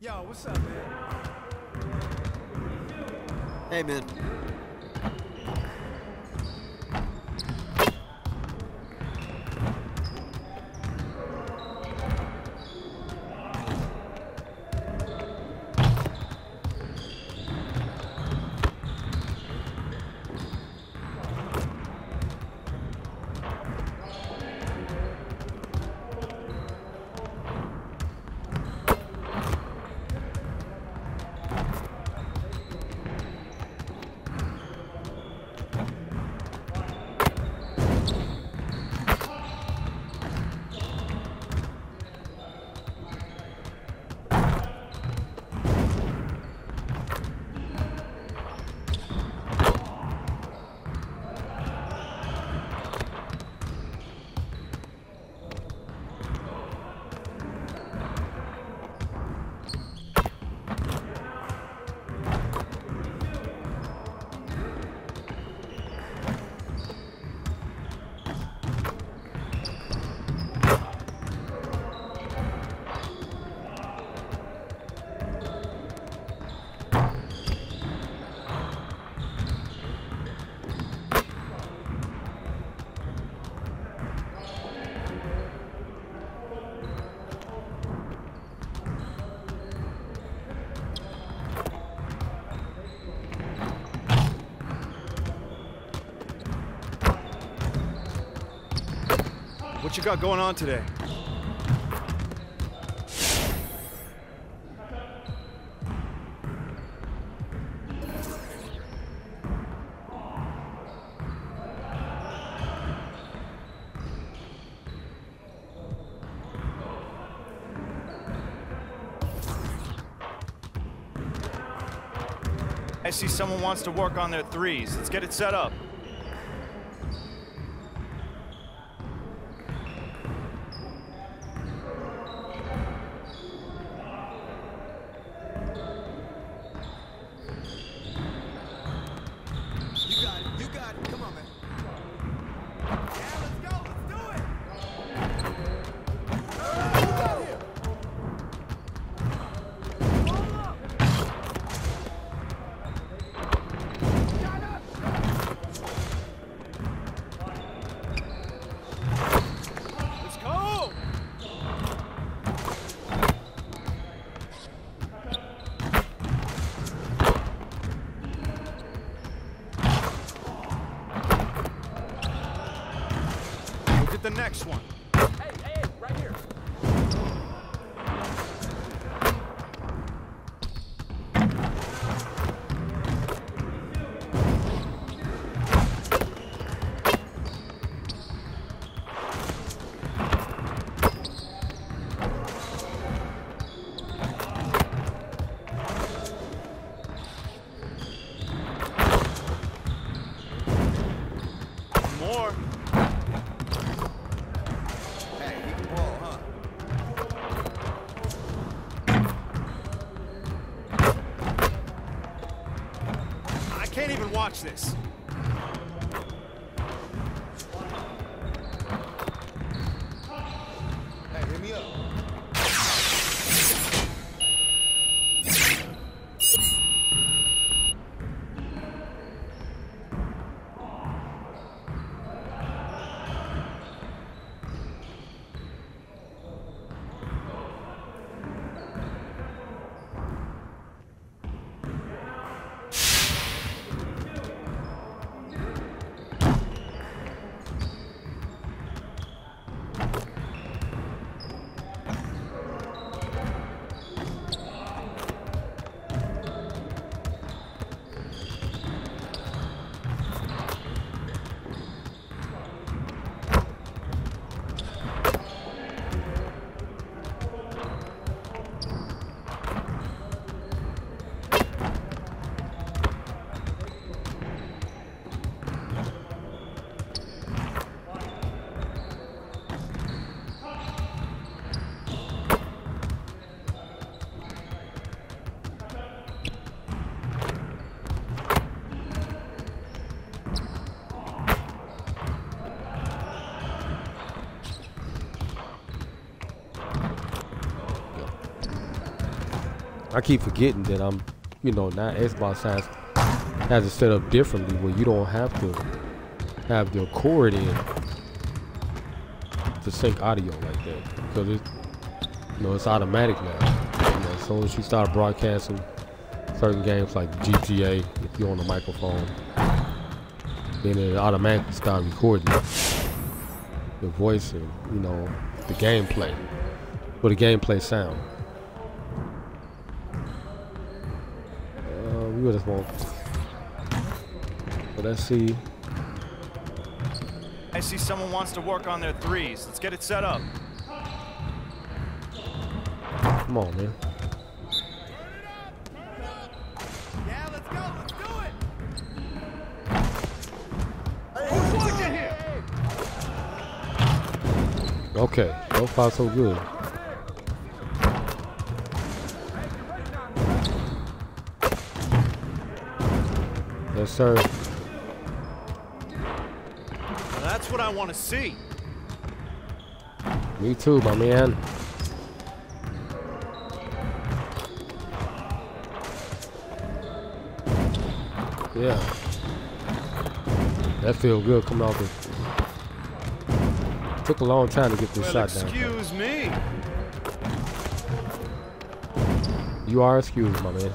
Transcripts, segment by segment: Yo, what's up, man? Hey, man. What you got going on today? I see someone wants to work on their threes. Let's get it set up. Next one. Hey, hey, right here. More. Watch this. Hey, hit me up. I keep forgetting that I'm, you know, now Xbox has it set up differently where you don't have to have your cord in to sync audio like that, because it, you know, it's automatic now. You know, as soon as you start broadcasting certain games like GTA, if you're on the microphone, then it automatically starts recording the voice and, you know, the gameplay, or the gameplay sound. We just won't. But let's see. I see someone wants to work on their threes. Let's get it set up. Come on, man. Yeah, let's go. Let's do it. Okay, so far so good. Yes, sir. Well, that's what I want to see. Me too, my man. Yeah. That feels good coming off the. Took a long time to get this shot down. Excuse me. You are excused, my man.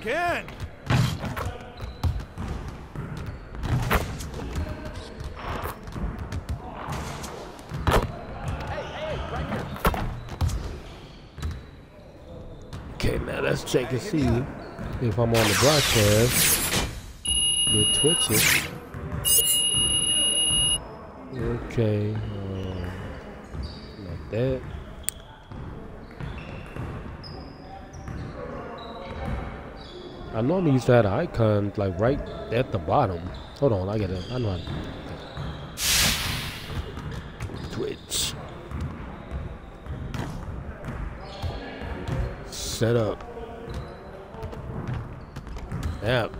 Again. Let's check and see if I'm on the broadcast with Twitch. Okay, like that. I normally used to have an icon like right at the bottom. Hold on, I know how to Twitch. Set up. App.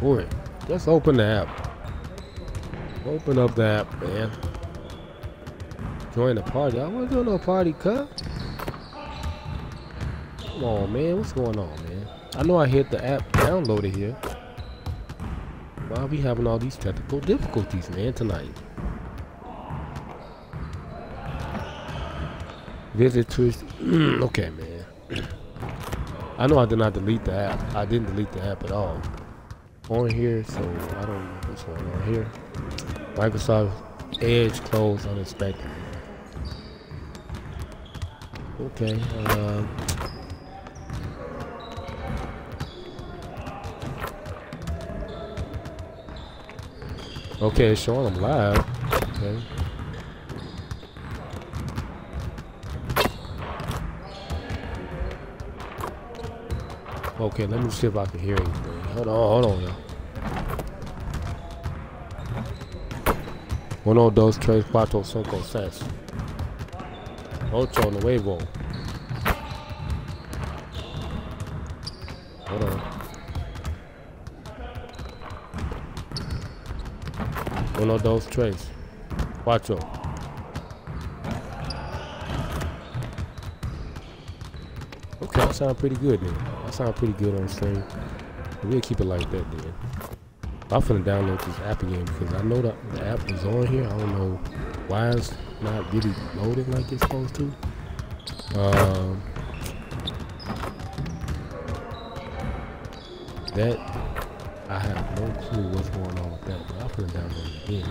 Boy, let's open the app. Open up the app, man. Join the party. I wasn't doing no party, cut. Come on, man. What's going on, man? I know I hit the app downloader here. Why are we having all these technical difficulties, man, tonight? Visit Twitch. Okay, man. I know I did not delete the app. I didn't delete the app at all. On here, so I don't know what's going on here. Microsoft Edge closed unexpectedly. Okay. Okay, it's showing them live. Okay. Okay, let me see if I can hear anything. Hold on now. Uno, dos, tres, cuatro, cinco, seis. Ocho, nuevo. Hold on. Uno, dos, tres, cuatro. Okay, that sounds pretty good then. That sounds pretty good on the stream. We'll keep it like that then. I'm finna download this app again because I know that the app is on here. I don't know why it's not really loaded like it's supposed to. That I have no clue what's going on with that, but I'm finna download it again.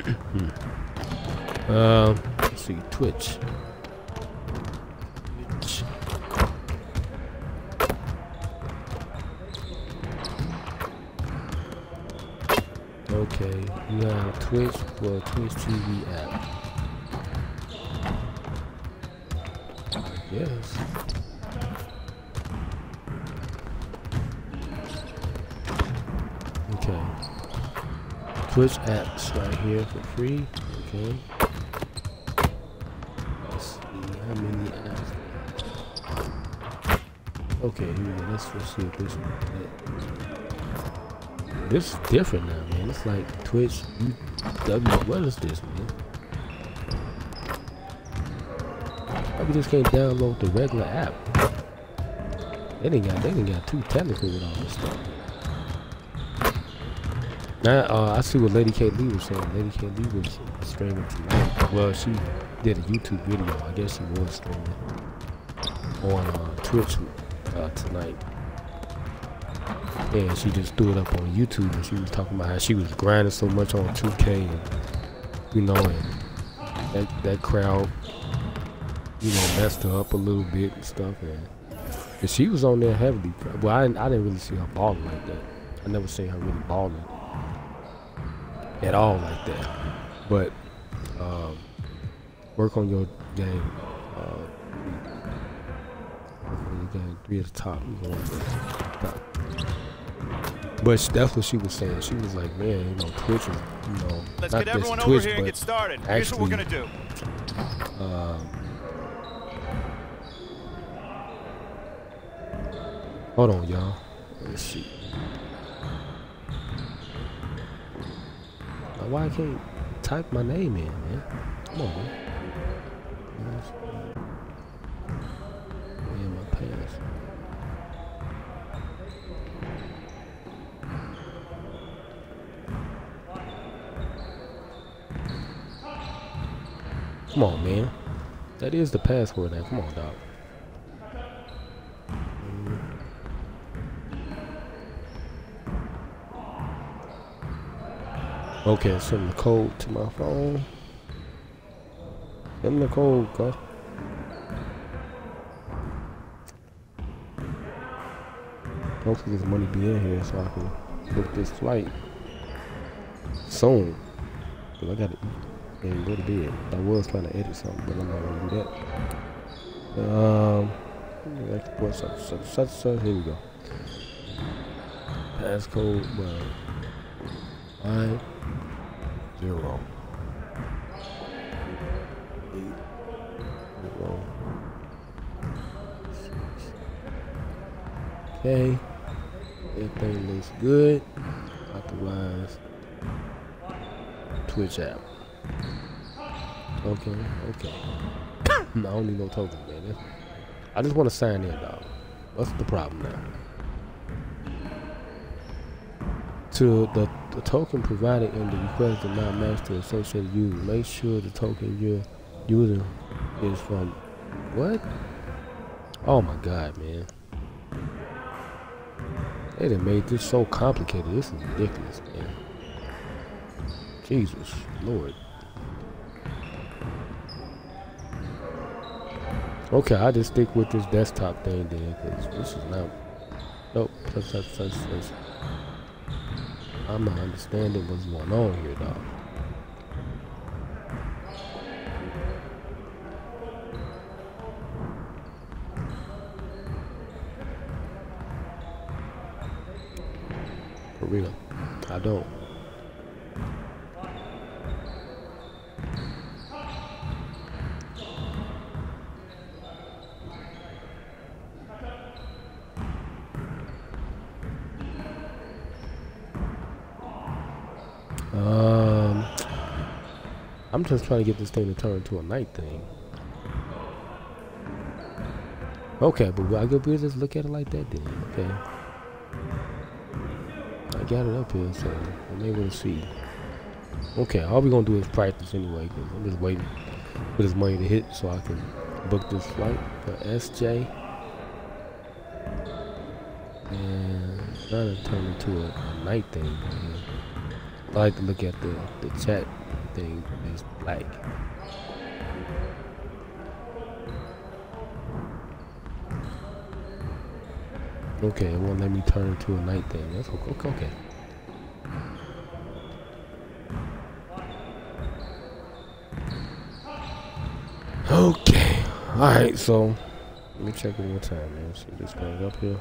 It should be on. Let's see, Twitch. Okay, you have Twitch for Twitch TV app. Yes. Okay. Twitch apps right here for free. Okay. Okay, here we go. Let's see what this one is. This is different now, man. It's like Twitch, UW. What is this, man? I just can't download the regular app. They didn't got too technical with all this stuff. Now, I see what Lady K. Lee was saying. Lady K. Lee was streaming tonight. Well, she did a YouTube video. I guess she was streaming on Twitch tonight. Yeah, she just threw it up on YouTube, and she was talking about how she was grinding so much on 2K, and, you know, and that crowd, you know, messed her up a little bit and stuff, and she was on there heavily. Well, I didn't really see her balling like that. I never seen her really balling at all like that. But work on your game. Three at the top. But that's what she was saying. She was like, man, you know, Twitch is, you know, let's not get everyone Twitch, over here and get started. Actually, here's what we're gonna do. Hold on, y'all. Let's see. Why I can't type my name in, man? Come on, man. Man, my pants. Come on, man. That is the password now. Come on, dog. Okay, send the code to my phone. Send the code, guys. Hopefully this money be in here so I can book this flight soon. Cause I gotta eat and go to bed. I was trying to edit something, but I'm not gonna do that. Here we go. Passcode, well, 908 0. Okay, everything looks good. Authorize Twitch app. Okay, okay. I don't need no token, man. I just want to sign in, dog. What's the problem now? To the token provided in the request does not match the associated user. Make sure the token your user is from. What? Oh my god, man. They done made this so complicated. This is ridiculous, man. Jesus, Lord. Okay, I just stick with this desktop thing then, because this is not. Nope. I'm not understanding what's going on here, dog. For real, I don't. I'm just trying to get this thing to turn into a night thing. Okay, but I guess we'll just look at it like that then. Okay. I got it up here, so I'm able to see. Okay, all we're gonna do is practice anyway, because I'm just waiting for this money to hit so I can book this flight for SJ. And I'm trying to turn it into a night thing. Man. I like to look at the chat. Thing is black. Okay, it won't let me turn into a night thing. That's okay. Okay. Okay. All right. So let me check it one time, man. See this thing up here.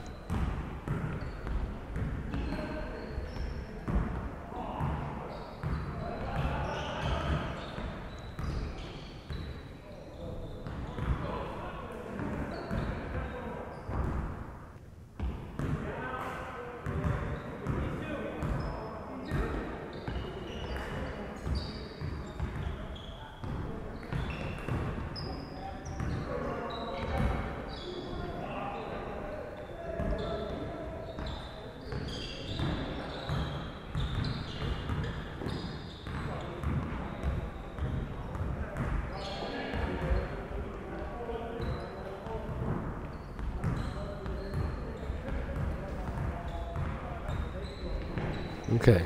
Okay.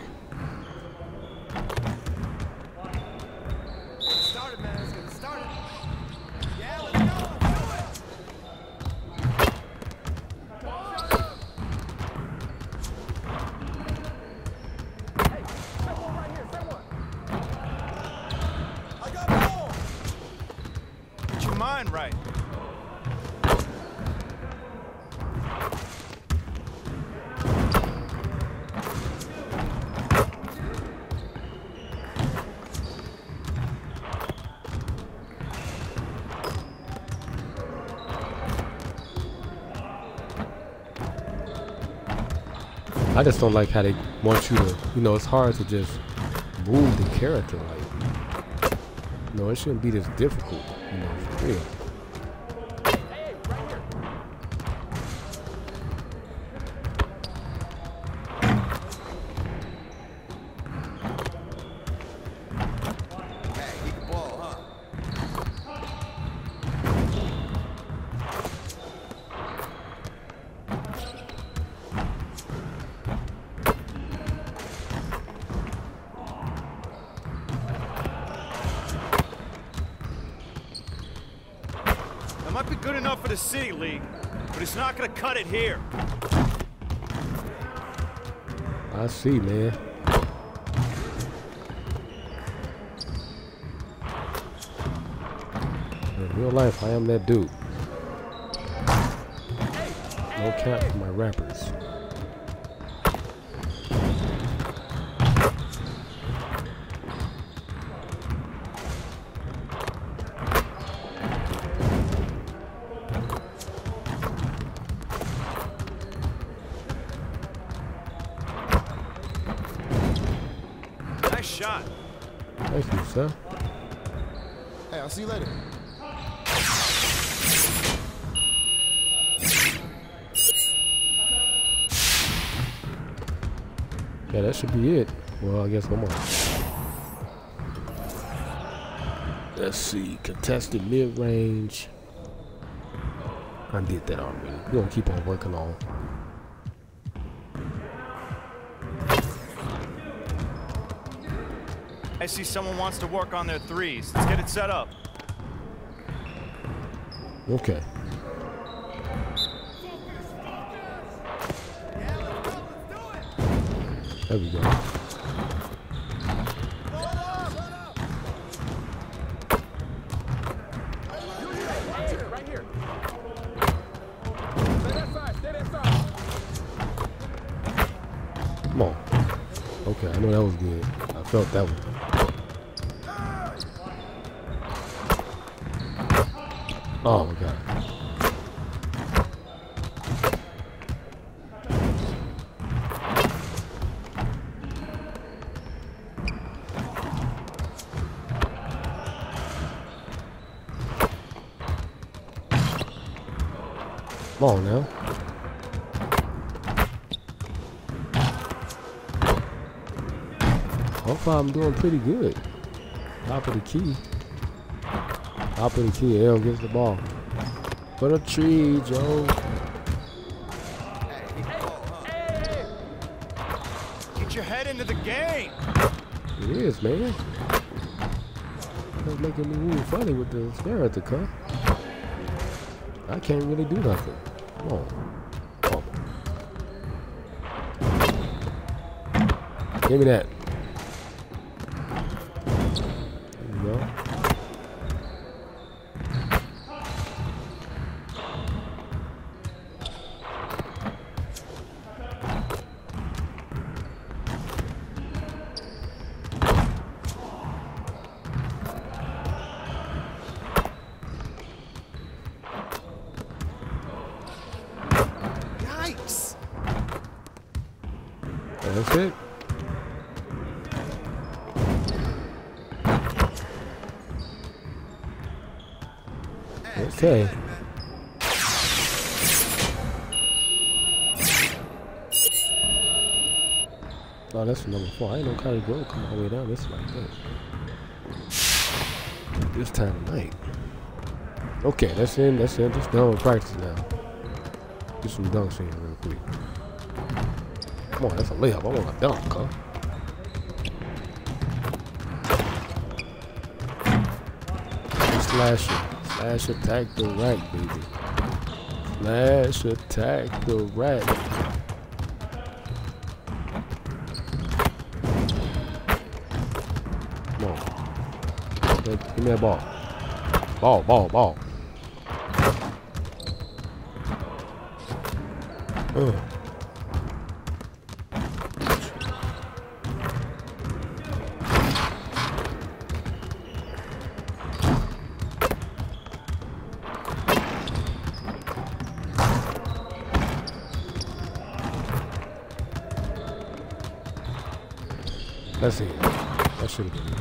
I just don't like how they want you to, you know, it's hard to just move the character, like, you know, it shouldn't be this difficult, you know, for real. Cut it here. I see, man. In real life, I am that dude. No cap for my rappers. See you later. Yeah, that should be it. Well, I guess one more. Let's see. Contested mid-range. I did that already. We're going to keep on working on. I see someone wants to work on their threes. Let's get it set up. Okay. There we go. Come on. Okay, I know that was good. I felt that one. Oh my god. Come on now. So far I'm doing pretty good. Top of the key. Top of the key, L gives the ball. Put a tree, Joe. Hey. Get your head into the game. It is, man. That's making me really funny with the stare at the cup. I can't really do nothing. Come on. Come on. Give me that. Okay. Oh, that's number 4. I ain't no kind of girl come all the way down this like this. This time of night. Okay, that's in. That's in. Just done with practice now. Get some dunks in real quick. Come on, that's a layup. I want a dunk, huh? Slash it. Slash attack the rack, baby. Slash attack the rack. Give me that ball. Ball. Let's see. That should have been good.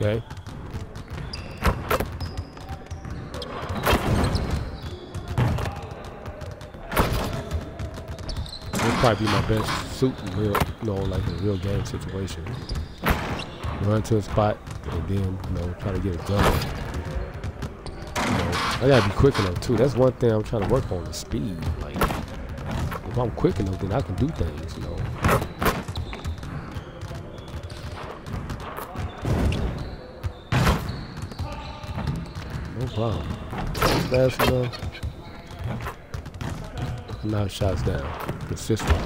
Okay. This probably be my best suit in real, you know, like a real game situation. Run to a spot and then, you know, try to get it done. You know, I gotta be quick enough too. That's one thing I'm trying to work on, the speed. Like, if I'm quick enough, then I can do things, you know. Wow, fast enough. Now shots down. Consistent.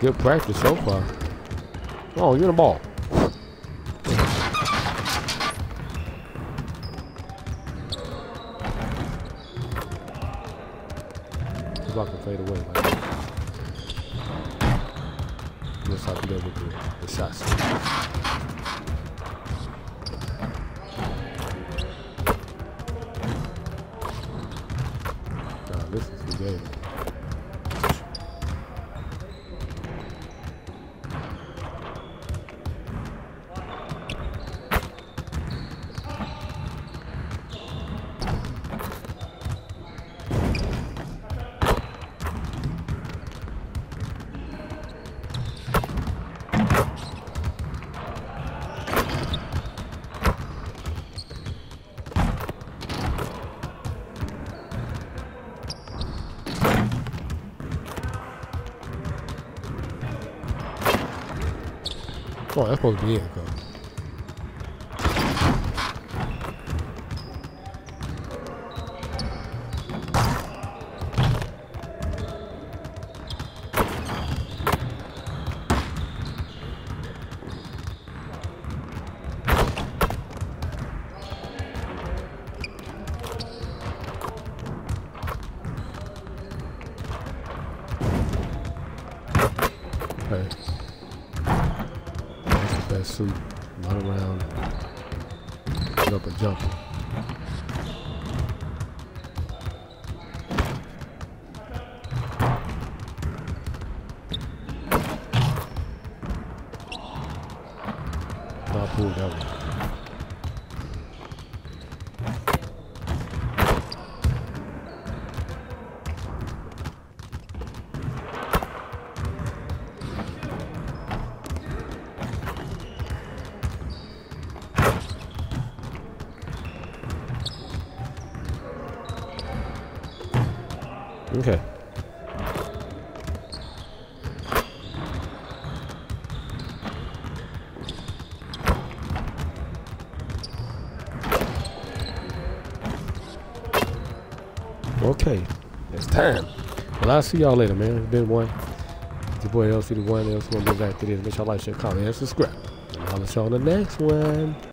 Good practice so far. Oh, you're the ball. Block and fade away like that. That's how you with the shots. Nah, this is the game. Oh, that's supposed to be it, though. Suit, run around, put up a jumper. Not pulled that one. Okay. Okay. It's time. Well, I'll see y'all later, man. It's been one. It's your boy LCD1. Make sure y'all like, share, comment, and subscribe. And I'll see y'all on the next one.